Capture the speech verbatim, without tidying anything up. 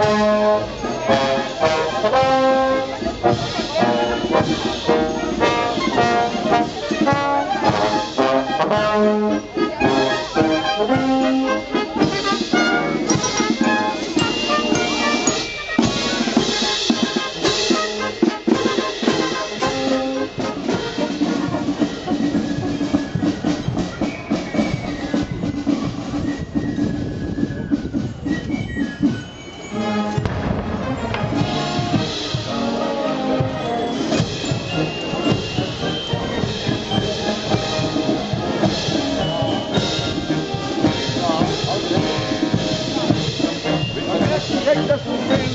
Take the